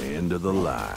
End of the line.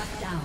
Shut down.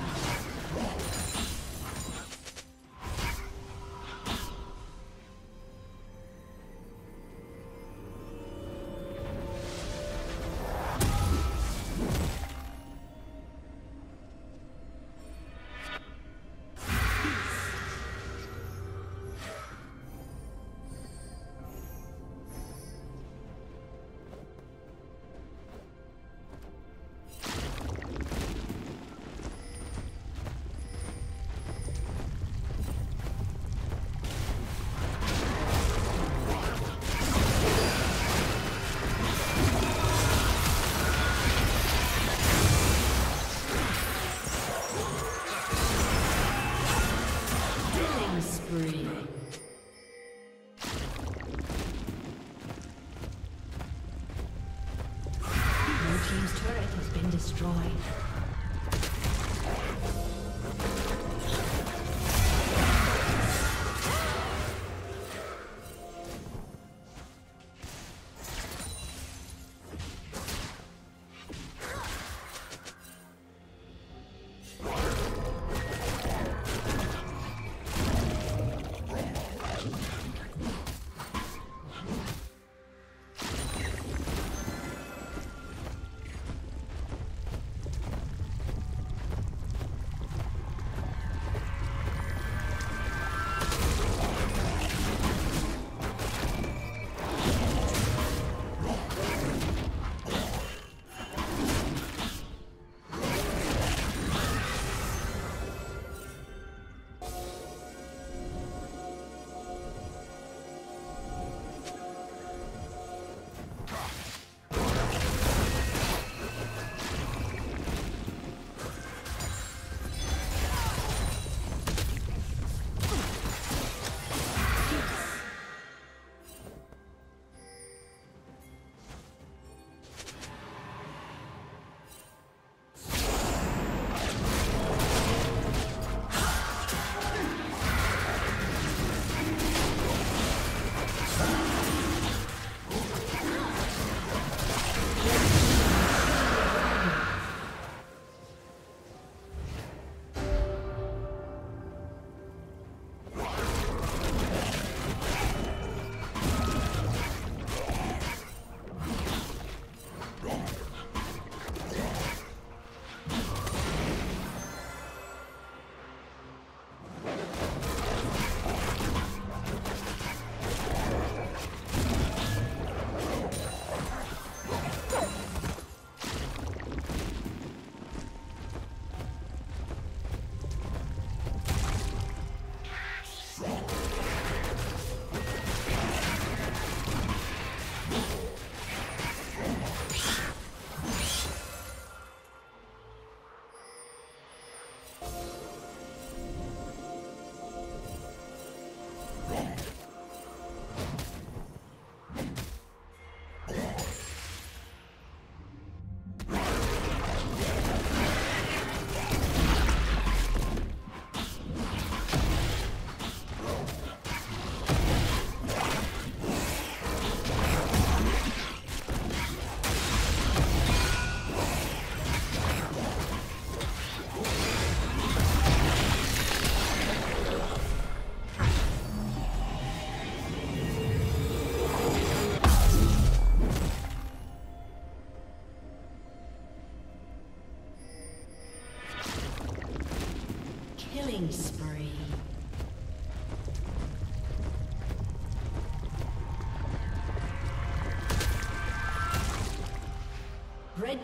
Red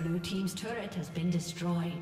Blue team's turret has been destroyed.